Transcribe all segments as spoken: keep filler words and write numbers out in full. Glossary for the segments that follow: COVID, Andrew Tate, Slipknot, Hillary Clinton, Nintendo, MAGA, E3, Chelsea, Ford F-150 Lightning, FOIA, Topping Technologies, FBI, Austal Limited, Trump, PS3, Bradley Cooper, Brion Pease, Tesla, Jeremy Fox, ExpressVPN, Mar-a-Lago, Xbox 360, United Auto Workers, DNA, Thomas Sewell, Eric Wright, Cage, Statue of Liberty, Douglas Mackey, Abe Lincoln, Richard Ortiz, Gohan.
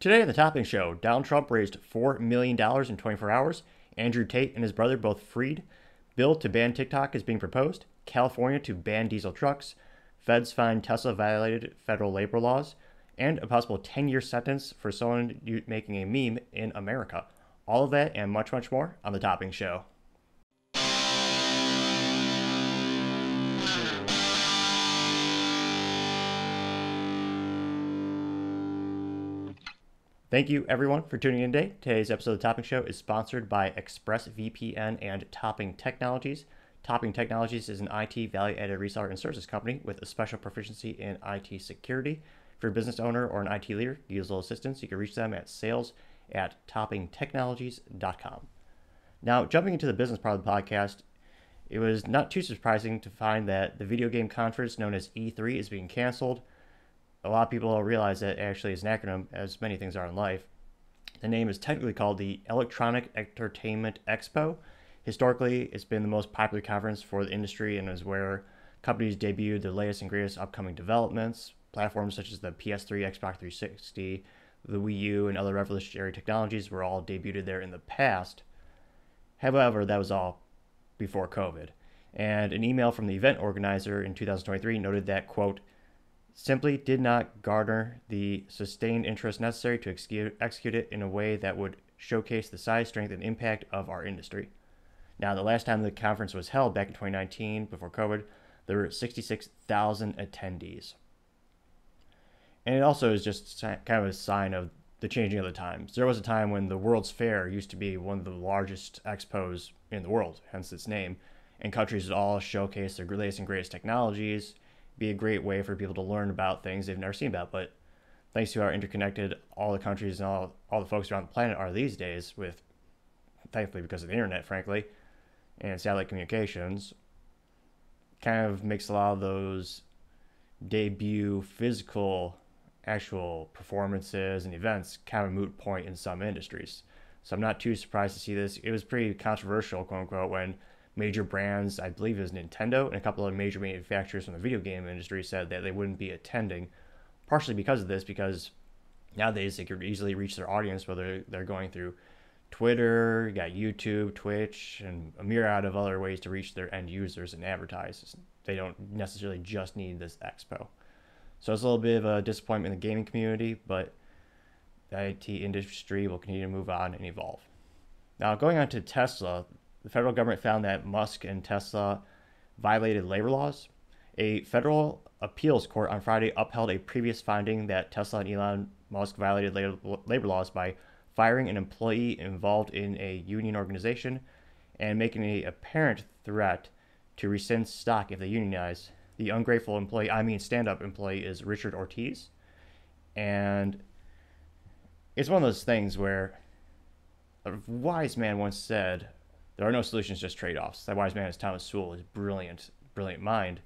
Today on The Topping Show, Donald Trump raised four million dollars in twenty-four hours. Andrew Tate and his brother both freed. Bill to ban TikTok is being proposed. California to ban diesel trucks. Feds find Tesla violated federal labor laws. And a possible ten-year sentence for someone making a meme in America. All of that and much, much more on The Topping Show. Thank you, everyone, for tuning in today. Today's episode of The Topping Show is sponsored by ExpressVPN and Topping Technologies. Topping Technologies is an I T value-added reseller and services company with a special proficiency in I T security. If you're a business owner or an I T leader, need a little assistance, you can reach them at sales at topping technologies dot com. Now, jumping into the business part of the podcast, it was not too surprising to find that the video game conference known as E three is being canceled. A lot of people don't realize that actually is an acronym, as many things are in life. The name is technically called the Electronic Entertainment Expo. Historically, it's been the most popular conference for the industry and is where companies debuted their latest and greatest upcoming developments. Platforms such as the P S three, Xbox three sixty, the Wii U, and other revolutionary technologies were all debuted there in the past. However, that was all before COVID. And an email from the event organizer in two thousand twenty-three noted that, quote, simply did not garner the sustained interest necessary to execute it in a way that would showcase the size, strength, and impact of our industry. Now, the last time the conference was held, back in twenty nineteen, before COVID, there were sixty-six thousand attendees. And it also is just kind of a sign of the changing of the times. There was a time when the World's Fair used to be one of the largest expos in the world, hence its name, and countries would all showcase their latest and greatest technologies, be a great way for people to learn about things they've never seen about. But thanks to how interconnected all the countries and all, all the folks around the planet are these days, with thankfully because of the internet, frankly, and satellite communications, kind of makes a lot of those debut physical actual performances and events kind of a moot point in some industries. So I'm not too surprised to see this. It was pretty controversial, quote unquote, when major brands, I believe it was Nintendo and a couple of major manufacturers from the video game industry, said that they wouldn't be attending, partially because of this, because nowadays they could easily reach their audience, whether they're going through Twitter, you got YouTube, Twitch, and a myriad of other ways to reach their end users and advertise. They don't necessarily just need this expo. So it's a little bit of a disappointment in the gaming community, but the I T industry will continue to move on and evolve. Now, going on to Tesla, the federal government found that Musk and Tesla violated labor laws. A federal appeals court on Friday upheld a previous finding that Tesla and Elon Musk violated labor laws by firing an employee involved in a union organization and making an apparent threat to rescind stock if they unionize. The ungrateful employee, I mean stand-up employee, is Richard Ortiz. And it's one of those things where a wise man once said, there are no solutions, just trade-offs. That wise man is Thomas Sewell, his brilliant, brilliant mind.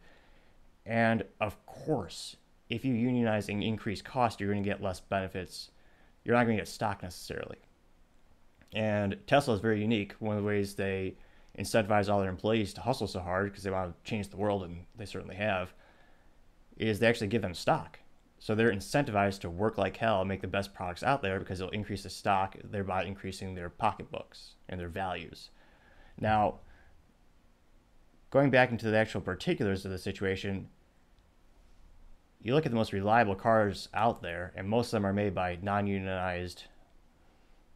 And of course, if you unionize and increase cost, you're going to get less benefits. You're not going to get stock necessarily. And Tesla is very unique. One of the ways they incentivize all their employees to hustle so hard, because they want to change the world, and they certainly have, is they actually give them stock. So they're incentivized to work like hell and make the best products out there, because they'll increase the stock, thereby increasing their pocketbooks and their values. Now, going back into the actual particulars of the situation, you look at the most reliable cars out there, and most of them are made by non-unionized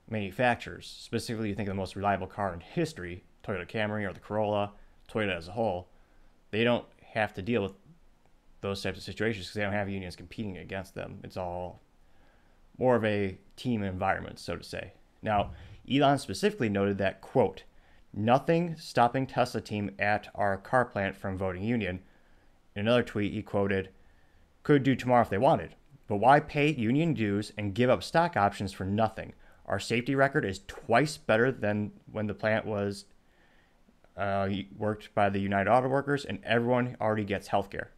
manufacturers. Specifically, you think of the most reliable car in history, Toyota Camry or the Corolla, Toyota as a whole. They don't have to deal with those types of situations because they don't have unions competing against them. It's all more of a team environment, so to say. Now, Elon specifically noted that, quote, nothing stopping Tesla team at our car plant from voting union. In another tweet, he quoted, could do tomorrow if they wanted, but why pay union dues and give up stock options for nothing? Our safety record is twice better than when the plant was uh, worked by the United Auto Workers, and everyone already gets health care.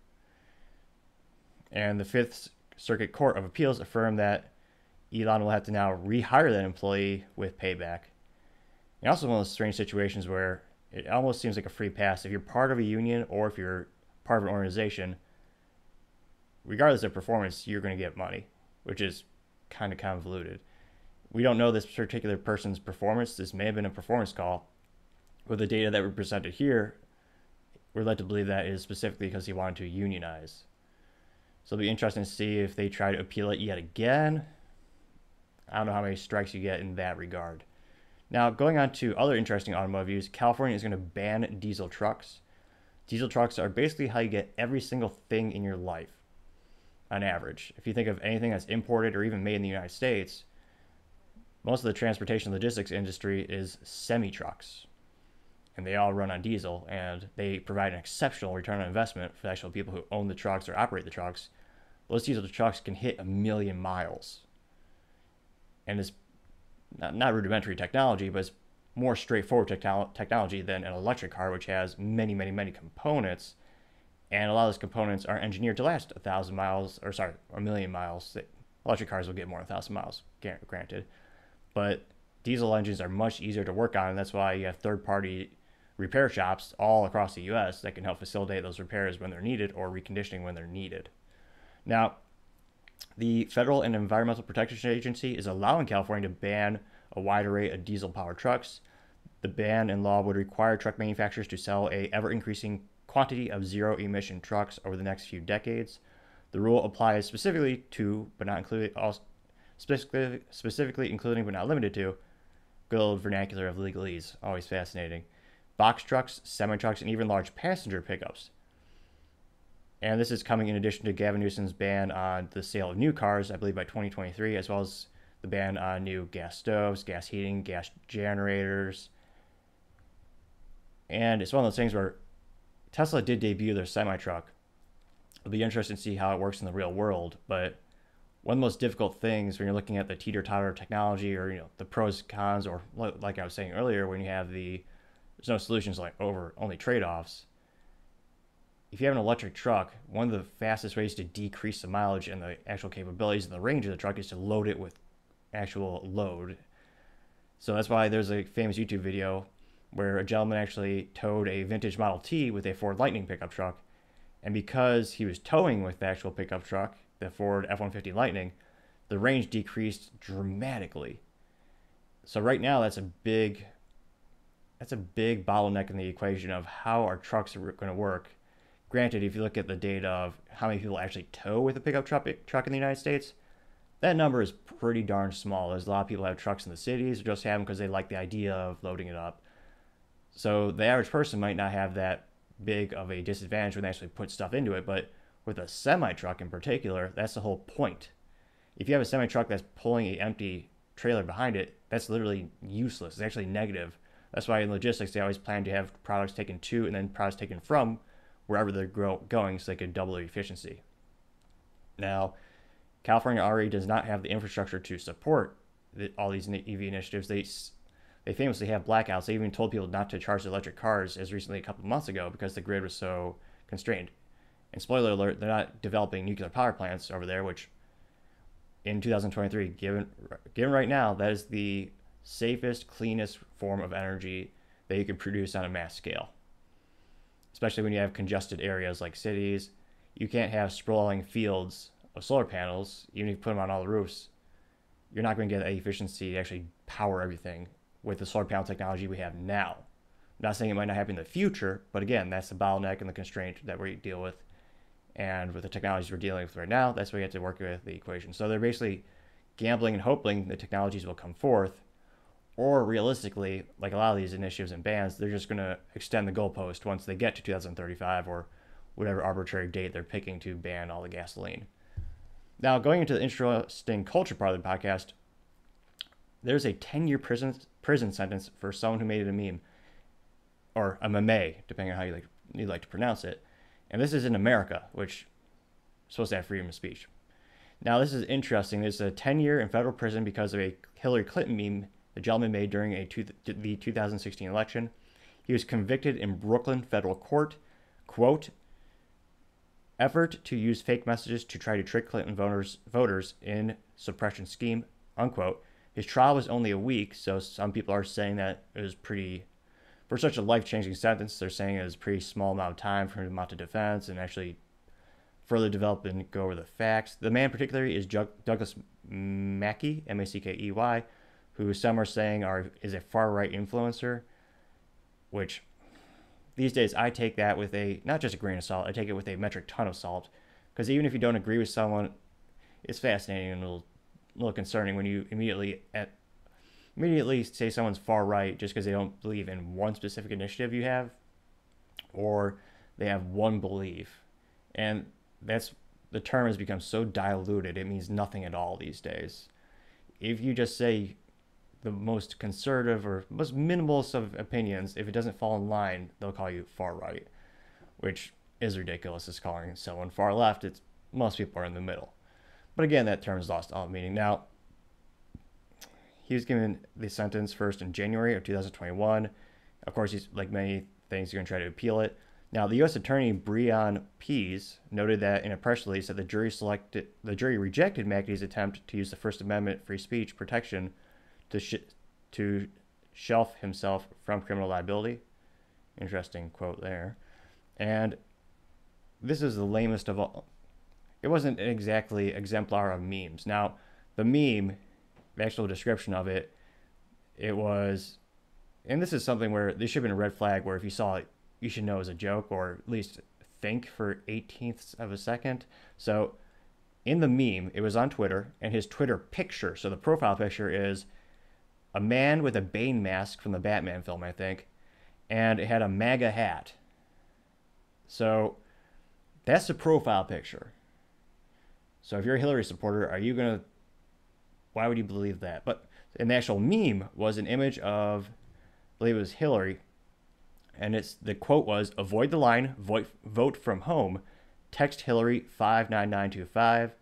And the Fifth Circuit Court of Appeals affirmed that Elon will have to now rehire that employee with payback. And also one of those strange situations where it almost seems like a free pass. If you're part of a union or if you're part of an organization, regardless of performance, you're going to get money, which is kind of convoluted. We don't know this particular person's performance. This may have been a performance call. With the data that were presented here, we're led to believe that is specifically because he wanted to unionize. So it'll be interesting to see if they try to appeal it yet again. I don't know how many strikes you get in that regard. Now, going on to other interesting automotive views, California is going to ban diesel trucks. Diesel trucks are basically how you get every single thing in your life, on average. If you think of anything that's imported or even made in the United States, most of the transportation logistics industry is semi-trucks. And they all run on diesel, and they provide an exceptional return on investment for the actual people who own the trucks or operate the trucks. Those diesel trucks can hit a million miles. And it's not, not rudimentary technology, but it's more straightforward technolo- technology than an electric car, which has many, many, many components. And a lot of those components are engineered to last a thousand miles, or sorry, a million miles. Electric cars will get more than a thousand miles, granted. But diesel engines are much easier to work on, and that's why you have third-party repair shops all across the U S that can help facilitate those repairs when they're needed or reconditioning when they're needed. Now, the Federal and Environmental Protection Agency is allowing California to ban a wide array of diesel-powered trucks. The ban in law would require truck manufacturers to sell a ever-increasing quantity of zero-emission trucks over the next few decades. The rule applies specifically to, but not including, also, specifically, specifically including but not limited to, good old vernacular of legalese, always fascinating, box trucks, semi-trucks, and even large passenger pickups. And this is coming in addition to Gavin Newsom's ban on the sale of new cars, I believe by twenty twenty-three, as well as the ban on new gas stoves, gas heating, gas generators. And it's one of those things where Tesla did debut their semi-truck. It'll be interesting to see how it works in the real world, but one of the most difficult things when you're looking at the teeter-totter technology, or you know, the pros, cons, or like I was saying earlier, when you have the there's no solutions, like over only trade-offs. If you have an electric truck, one of the fastest ways to decrease the mileage and the actual capabilities and the range of the truck is to load it with actual load. So that's why there's a famous YouTube video where a gentleman actually towed a vintage Model T with a Ford Lightning pickup truck. And because he was towing with the actual pickup truck, the Ford F one fifty Lightning, the range decreased dramatically. So right now, that's a big, that's a big bottleneck in the equation of how our trucks are going to work. Granted, if you look at the data of how many people actually tow with a pickup truck, truck in the United States, that number is pretty darn small. There's a lot of people who have trucks in the cities, or just have them because they like the idea of loading it up. So the average person might not have that big of a disadvantage when they actually put stuff into it, but with a semi-truck in particular, that's the whole point. If you have a semi-truck that's pulling an empty trailer behind it, that's literally useless. It's actually negative. That's why in logistics, they always plan to have products taken to and then products taken from wherever they're grow- going so they can double their efficiency. Now, California already does not have the infrastructure to support the, all these E V initiatives. They They famously have blackouts. They even told people not to charge their electric cars as recently a couple of months ago because the grid was so constrained. And spoiler alert, they're not developing nuclear power plants over there, which in two thousand twenty-three, given given right now, that is the safest, cleanest form of energy that you can produce on a mass scale. Especially when you have congested areas like cities. You can't have sprawling fields of solar panels, even if you put them on all the roofs. You're not going to get that efficiency to actually power everything with the solar panel technology we have now. I'm not saying it might not happen in the future, but again, that's the bottleneck and the constraint that we deal with. And with the technologies we're dealing with right now, that's what you have to work with the equation. So they're basically gambling and hoping the technologies will come forth, or realistically, like a lot of these initiatives and bans, they're just going to extend the goalpost once they get to two thousand thirty-five or whatever arbitrary date they're picking to ban all the gasoline. Now, going into the interesting culture part of the podcast, there's a ten-year prison prison sentence for someone who made it a meme, or a meme, depending on how you like you like to pronounce it. And this is in America, which is supposed to have freedom of speech. Now, this is interesting. There's a ten-year in federal prison because of a Hillary Clinton meme the gentleman made during a two, the two thousand sixteen election. He was convicted in Brooklyn federal court, quote, effort to use fake messages to try to trick Clinton voters, voters in suppression scheme, unquote. His trial was only a week, so some people are saying that it was pretty, for such a life-changing sentence, they're saying it was a pretty small amount of time for him to mount a defense and actually further develop and go over the facts. The man particularly is Jug- Douglas Mackey, M A C K E Y, who some are saying are is a far-right influencer, which these days I take that with a, not just a grain of salt, I take it with a metric ton of salt, because even if you don't agree with someone, it's fascinating and a little, little concerning when you immediately at, immediately say someone's far-right just because they don't believe in one specific initiative you have, or they have one belief. And that's, the term has become so diluted, it means nothing at all these days. If you just say the most conservative or most minimalist of opinions, if it doesn't fall in line, they'll call you far right, which is ridiculous. It's calling someone far left. It's, most people are in the middle. But again, that term has lost all meaning. Now, he was given the sentence first in January of two thousand twenty-one. Of course, he's, like many things, you're going to try to appeal it. Now, the U S attorney Brion Pease noted that in a press release that the jury selected, the jury rejected Mackey's attempt to use the First Amendment free speech protection to sh- to shelf himself from criminal liability. Interesting quote there. And this is the lamest of all. It wasn't exactly exemplar of memes. Now, the meme, the actual description of it, it was, and this is something where this should have been a red flag, where if you saw it, you should know it was a joke, or at least think for eighteen-ths of a second. So in the meme, it was on Twitter, and his Twitter picture, so the profile picture is a man with a Bane mask from the Batman film, I think, and it had a MAGA hat. So that's the profile picture. So if you're a Hillary supporter, are you going to, why would you believe that? But an actual meme was an image of, I believe it was Hillary, and it's, the quote was, "Avoid the line, vote, vote from home, text Hillary five nine nine two five,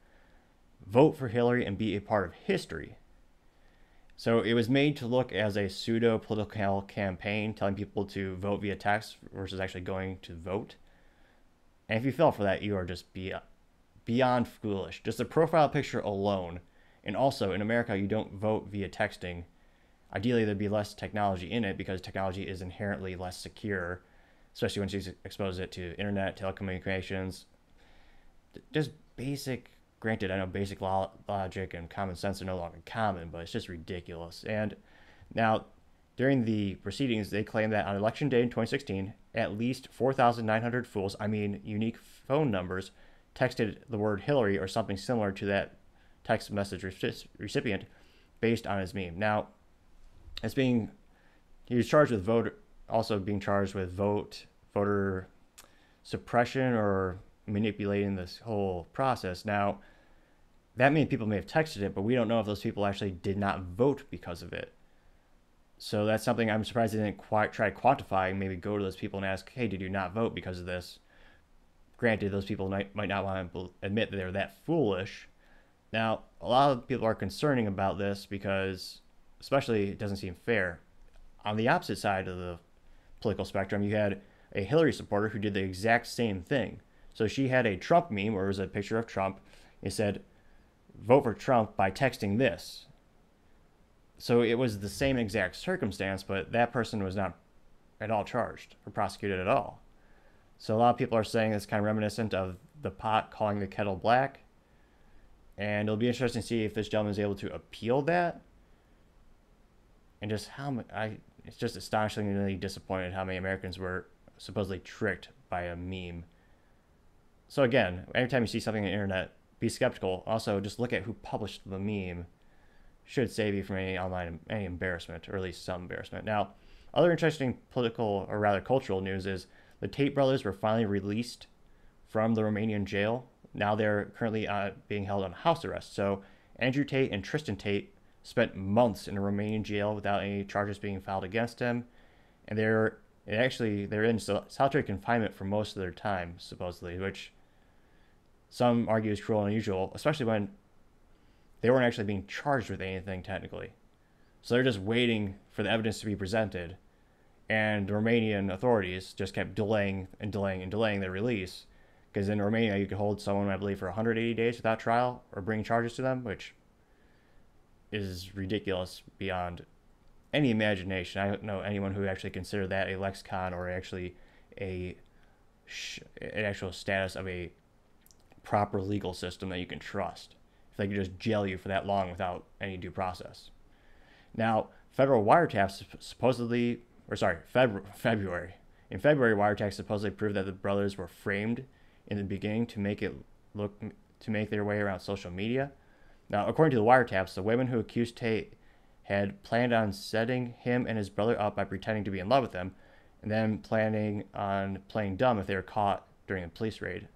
vote for Hillary and be a part of history." So it was made to look as a pseudo political campaign, telling people to vote via text versus actually going to vote. And if you fell for that, you are just be, beyond foolish. Just the profile picture alone. And also in America, you don't vote via texting. Ideally, there'd be less technology in it because technology is inherently less secure, especially once you expose it to internet, telecommunications, just basic, granted, I know basic lo- logic and common sense are no longer common, but it's just ridiculous. And now, during the proceedings, they claim that on election day in twenty sixteen, at least four thousand nine hundred fools, I mean unique phone numbers, texted the word Hillary or something similar to that text message re- recipient based on his meme. Now, It's being, he was charged with voter, also being charged with vote, voter suppression or manipulating this whole process. Now, that many people may have texted it, but we don't know if those people actually did not vote because of it. So that's something I'm surprised they didn't quite try quantifying, maybe go to those people and ask, hey, did you not vote because of this? Granted, those people might, might not want to admit that they were that foolish. Now, a lot of people are concerning about this because, especially, it doesn't seem fair. On the opposite side of the political spectrum, you had a Hillary supporter who did the exact same thing. So she had a Trump meme where it was a picture of Trump. It said, vote for Trump by texting this. So it was the same exact circumstance, but that person was not at all charged or prosecuted at all. So a lot of people are saying it's kind of reminiscent of the pot calling the kettle black. And it'll be interesting to see if this gentleman is able to appeal that. And just how much, I, it's just astonishingly disappointed how many Americans were supposedly tricked by a meme. So again, anytime you see something on the internet, be skeptical. Also, just look at who published the meme. Should save you from any online, any embarrassment, or at least some embarrassment. Now, other interesting political, or rather cultural news is the Tate brothers were finally released from the Romanian jail. Now they're currently uh, being held on house arrest. So Andrew Tate and Tristan Tate spent months in a Romanian jail without any charges being filed against him, and they're and actually they're in solitary confinement for most of their time, supposedly, which some argue is cruel and unusual, especially when they weren't actually being charged with anything technically. So they're just waiting for the evidence to be presented, and the Romanian authorities just kept delaying and delaying and delaying their release, because in Romania you could hold someone, I believe, for one hundred eighty days without trial or bring charges to them, which is ridiculous beyond any imagination. I don't know anyone who actually considered that a lexicon or actually a sh- an actual status of a proper legal system that you can trust if they could just jail you for that long without any due process. Now, federal wiretaps supposedly, or sorry, February. In February, wiretaps supposedly proved that the brothers were framed in the beginning to make it look to make their way around social media. Now, according to the wiretaps, the women who accused Tate had planned on setting him and his brother up by pretending to be in love with them, and then planning on playing dumb if they were caught during the police raid.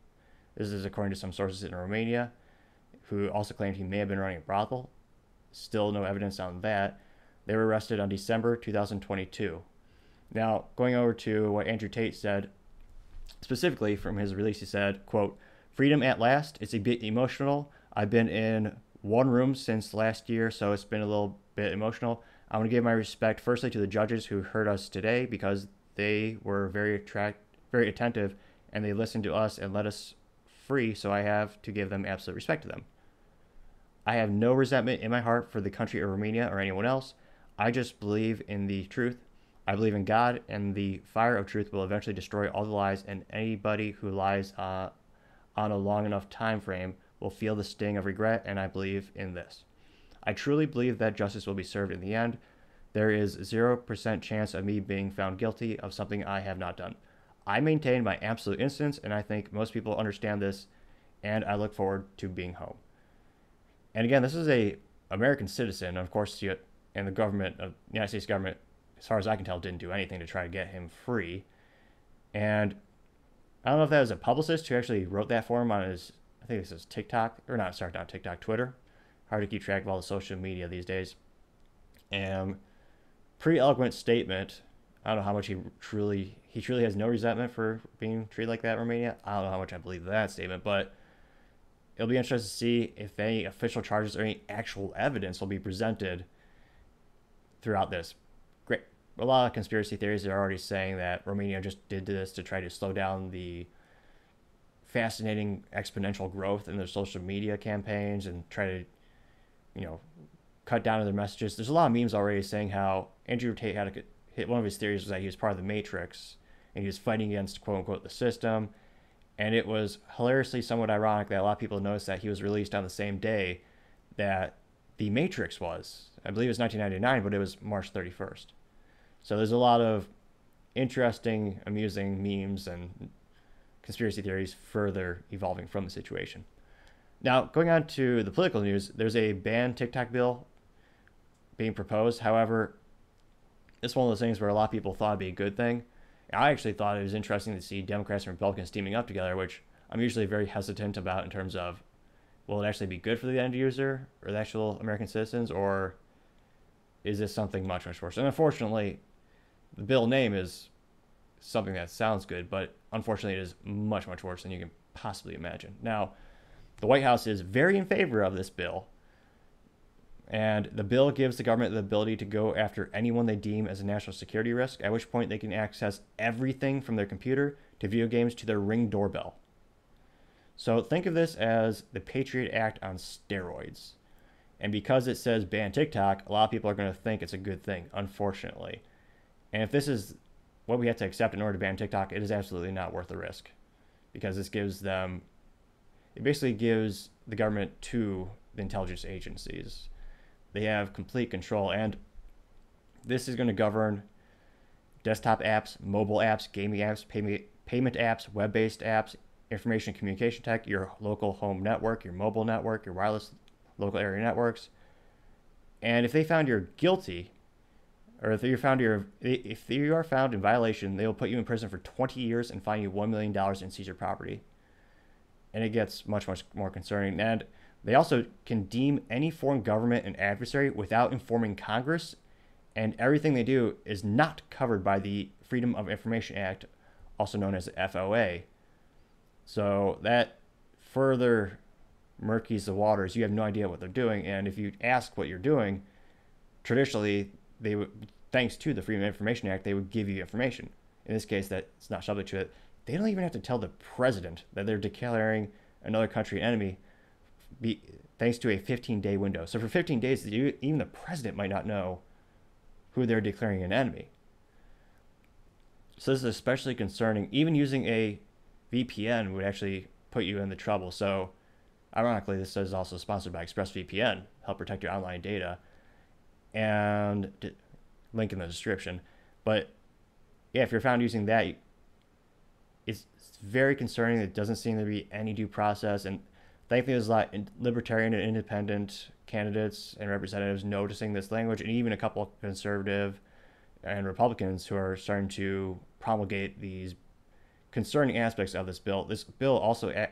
This is according to some sources in Romania, who also claimed he may have been running a brothel. Still no evidence on that. They were arrested on December two thousand twenty-two. Now, going over to what Andrew Tate said, specifically from his release, he said, quote, "Freedom at last. It's a bit emotional. I've been in one room since last year, so it's been a little bit emotional. I want to give my respect firstly to the judges who heard us today, because they were very attract, very attentive, and they listened to us and let us free, so I have to give them absolute respect to them. I have no resentment in my heart for the country of Romania or anyone else. I just believe in the truth. I believe in God, and the fire of truth will eventually destroy all the lies, and anybody who lies uh, on a long enough time frame will feel the sting of regret, and I believe in this. I truly believe that justice will be served in the end. There is zero percent chance of me being found guilty of something I have not done. I maintain my absolute innocence, and I think most people understand this, and I look forward to being home." And again, this is a American citizen, of course, and the government of the United States government, as far as I can tell, didn't do anything to try to get him free. And I don't know if that was a publicist who actually wrote that for him on his, I think this is TikTok, or not, sorry, not TikTok, Twitter. Hard to keep track of all the social media these days. And pretty eloquent statement. I don't know how much he truly, he truly has no resentment for being treated like that in Romania. I don't know how much I believe that statement, but it'll be interesting to see if any official charges or any actual evidence will be presented throughout this. Great. A lot of conspiracy theories are already saying that Romania just did this to try to slow down the fascinating exponential growth in their social media campaigns and try to, you know, cut down on their messages. There's a lot of memes already saying how Andrew Tate had a, hit one of his theories was that he was part of the Matrix and he was fighting against quote unquote the system. And it was hilariously somewhat ironic that a lot of people noticed that he was released on the same day that the Matrix was. I believe it was nineteen ninety-nine, but it was March thirty-first. So there's a lot of interesting, amusing memes and conspiracy theories further evolving from the situation. Now, going on to the political news, there's a banned TikTok bill being proposed. However, it's one of those things where a lot of people thought it'd be a good thing. I actually thought it was interesting to see Democrats and Republicans teaming up together, which I'm usually very hesitant about in terms of, will it actually be good for the end user or the actual American citizens, or is this something much, much worse? And unfortunately, the bill name is something that sounds good, but unfortunately it is much, much worse than you can possibly imagine. Now, the White House is very in favor of this bill, and the bill gives the government the ability to go after anyone they deem as a national security risk, at which point they can access everything from their computer to video games to their Ring doorbell. So think of this as the Patriot Act on steroids. And because it says ban TikTok, a lot of people are going to think it's a good thing, unfortunately. And if this is what we have to accept in order to ban TikTok, it is absolutely not worth the risk, because this gives them, it basically gives the government to the intelligence agencies. They have complete control, and this is going to govern desktop apps, mobile apps, gaming apps, pay, payment apps, web-based apps, information communication tech, your local home network, your mobile network, your wireless local area networks. And if they found you're guilty, or if you're found you're, if you are found in violation, they will put you in prison for twenty years and fine you one million dollars and seize your property. And it gets much, much more concerning. And they also can deem any foreign government an adversary without informing Congress. And everything they do is not covered by the Freedom of Information Act, also known as F O A. So that further murkies the waters. You have no idea what they're doing. And if you ask what you're doing, traditionally, they would, thanks to the Freedom of Information Act, they would give you information. In this case, that's not subject to it. They don't even have to tell the president that they're declaring another country an enemy, be, thanks to a fifteen-day window. So for fifteen days, you, even the president might not know who they're declaring an enemy. So this is especially concerning. Even using a V P N would actually put you in the trouble. So ironically, this is also sponsored by ExpressVPN, help protect your online data, and d- link in the description. But yeah, if you're found using that, it's very concerning. There doesn't seem to be any due process. And thankfully, there's a lot of libertarian and independent candidates and representatives noticing this language, and even a couple of conservative and Republicans who are starting to promulgate these concerning aspects of this bill. This bill also a-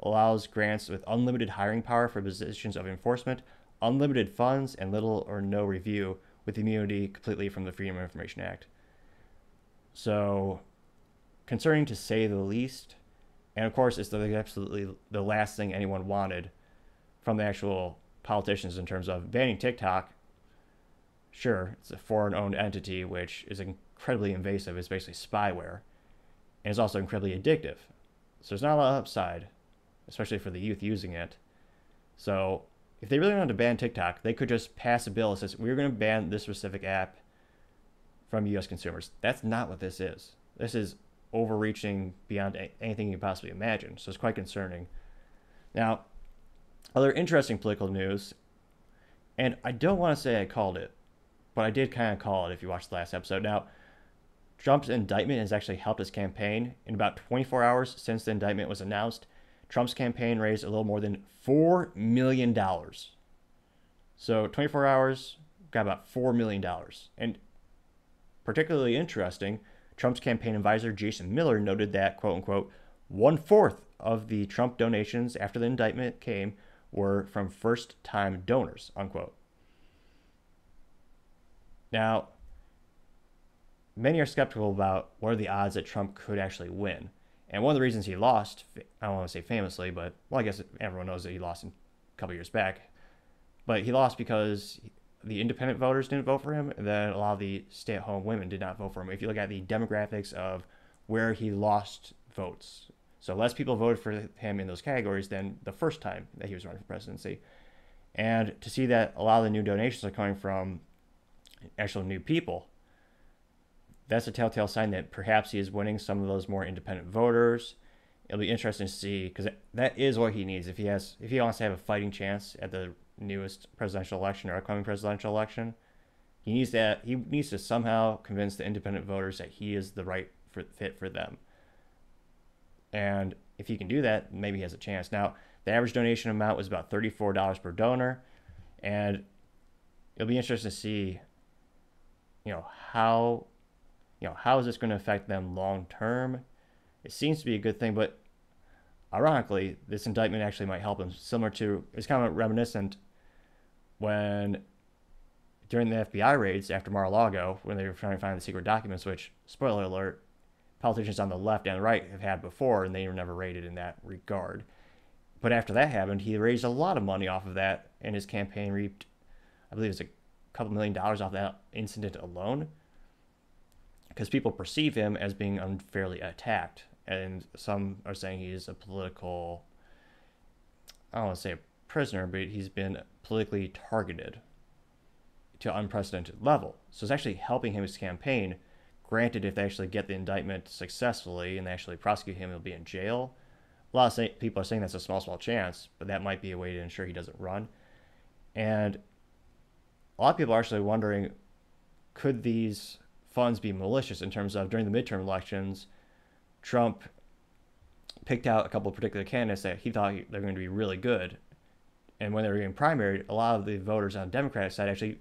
allows grants with unlimited hiring power for positions of enforcement, unlimited funds, and little or no review, with immunity completely from the Freedom of Information Act. So concerning, to say the least. And of course, it's the, absolutely the last thing anyone wanted from the actual politicians in terms of banning TikTok. Sure, it's a foreign-owned entity, which is incredibly invasive. It's basically spyware. And it's also incredibly addictive. So there's not a lot of upside, especially for the youth using it. So if they really wanted to ban TikTok, they could just pass a bill that says, we're going to ban this specific app from U S consumers. That's not what this is. This is overreaching beyond anything you can possibly imagine. So it's quite concerning. Now, other interesting political news, and I don't want to say I called it, but I did kind of call it if you watched the last episode. Now, Trump's indictment has actually helped his campaign. In about twenty-four hours since the indictment was announced, Trump's campaign raised a little more than four million dollars. So twenty-four hours, got about four million dollars. And particularly interesting, Trump's campaign advisor, Jason Miller, noted that, quote unquote, one-fourth of the Trump donations after the indictment came were from first-time donors, unquote. Now, many are skeptical about what are the odds that Trump could actually win. And one of the reasons he lost, I don't want to say famously, but, well, I guess everyone knows that he lost a couple years back. But he lost because the independent voters didn't vote for him, and then a lot of the stay-at-home women did not vote for him. If you look at the demographics of where he lost votes, so less people voted for him in those categories than the first time that he was running for presidency. And to see that a lot of the new donations are coming from actual new people, that's a telltale sign that perhaps he is winning some of those more independent voters. It'll be interesting to see, because that is what he needs. If he has, if he wants to have a fighting chance at the newest presidential election or upcoming presidential election, he needs to he needs to somehow convince the independent voters that he is the right for, fit for them. And if he can do that, maybe he has a chance. Now, the average donation amount was about thirty-four dollars per donor, and it'll be interesting to see, you know, how, you know, how is this going to affect them long term. It seems to be a good thing, but ironically, this indictment actually might help him. Similar to, it's kind of reminiscent when during the F B I raids after Mar-a-Lago, when they were trying to find the secret documents, which, spoiler alert, politicians on the left and the right have had before, and they were never raided in that regard. But after that happened, he raised a lot of money off of that, and his campaign reaped, I believe it's a couple million dollars off that incident alone, because people perceive him as being unfairly attacked. And some are saying he's a political, I don't want to say a prisoner, but he's been politically targeted to an unprecedented level. So it's actually helping him, his campaign. Granted, if they actually get the indictment successfully and they actually prosecute him, he'll be in jail. A lot of people are saying that's a small, small chance, but that might be a way to ensure he doesn't run. And a lot of people are actually wondering, could these funds be malicious in terms of, during the midterm elections, Trump picked out a couple of particular candidates that he thought they were going to be really good. And when they were getting primaried, a lot of the voters on the Democratic side actually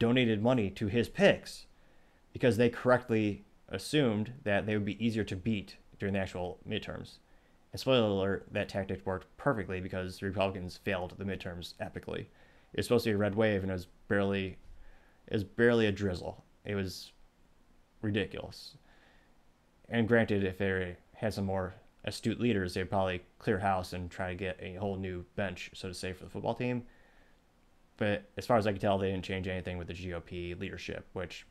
donated money to his picks, because they correctly assumed that they would be easier to beat during the actual midterms. And spoiler alert, that tactic worked perfectly, because the Republicans failed the midterms epically. It was supposed to be a red wave, and it was barely, it was barely a drizzle. It was ridiculous. And granted, if they had some more astute leaders, they'd probably clear house and try to get a whole new bench, so to say, for the football team. But as far as I can tell, they didn't change anything with the G O P leadership, which,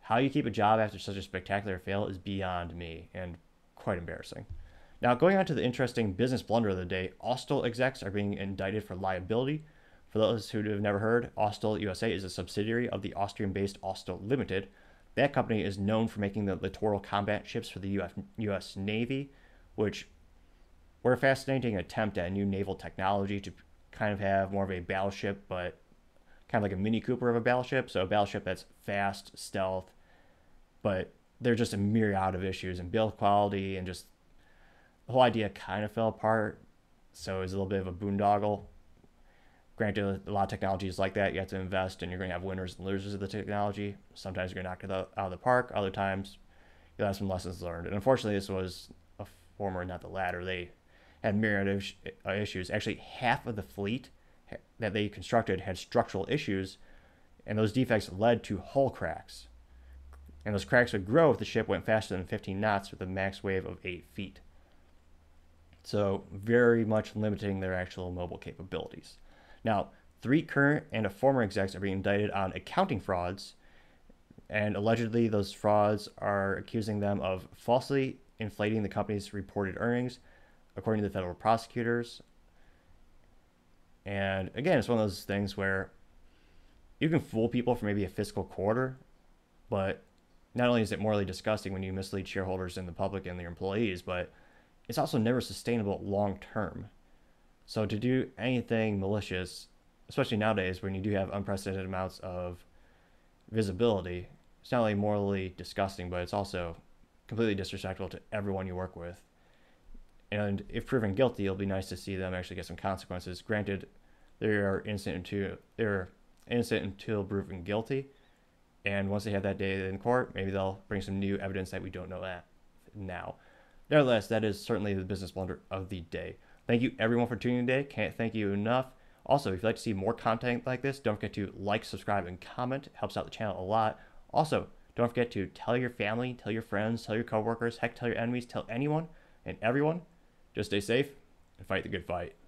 how you keep a job after such a spectacular fail is beyond me, and quite embarrassing. Now, going on to the interesting business blunder of the day, Austal execs are being indicted for liability. For those who have never heard, Austal U S A is a subsidiary of the Austrian-based Austal Limited. That company is known for making the littoral combat ships for the U S Navy, which We're a fascinating attempt at a new naval technology to kind of have more of a battleship, but kind of like a Mini Cooper of a battleship. So a battleship that's fast, stealth, but there's just a myriad of issues and build quality, and just the whole idea kind of fell apart. So it was a little bit of a boondoggle. Granted, a lot of technologies like that, you have to invest, and you're going to have winners and losers of the technology. Sometimes you're going to knock it out of the park. Other times, you'll have some lessons learned. And unfortunately, this was a former, not the latter. They had myriad of issues. Actually, half of the fleet that they constructed had structural issues, and those defects led to hull cracks. And those cracks would grow if the ship went faster than fifteen knots with a max wave of eight feet. So very much limiting their actual mobile capabilities. Now, three current and a former execs are being indicted on accounting frauds, and allegedly those frauds are accusing them of falsely inflating the company's reported earnings, according to the federal prosecutors. And again, it's one of those things where you can fool people for maybe a fiscal quarter, but not only is it morally disgusting when you mislead shareholders and the public and their employees, but it's also never sustainable long term. So to do anything malicious, especially nowadays when you do have unprecedented amounts of visibility, it's not only morally disgusting, but it's also completely disrespectful to everyone you work with. And if proven guilty, it'll be nice to see them actually get some consequences. Granted, they are innocent until they're innocent until proven guilty, and once they have that day in court, maybe they'll bring some new evidence that we don't know that now. Nevertheless, that is certainly the business blunder of the day. Thank you everyone for tuning in today. Can't thank you enough. Also, if you'd like to see more content like this, don't forget to like, subscribe, and comment. It helps out the channel a lot. Also, don't forget to tell your family, tell your friends, tell your coworkers, heck, tell your enemies, tell anyone and everyone. Just stay safe and fight the good fight.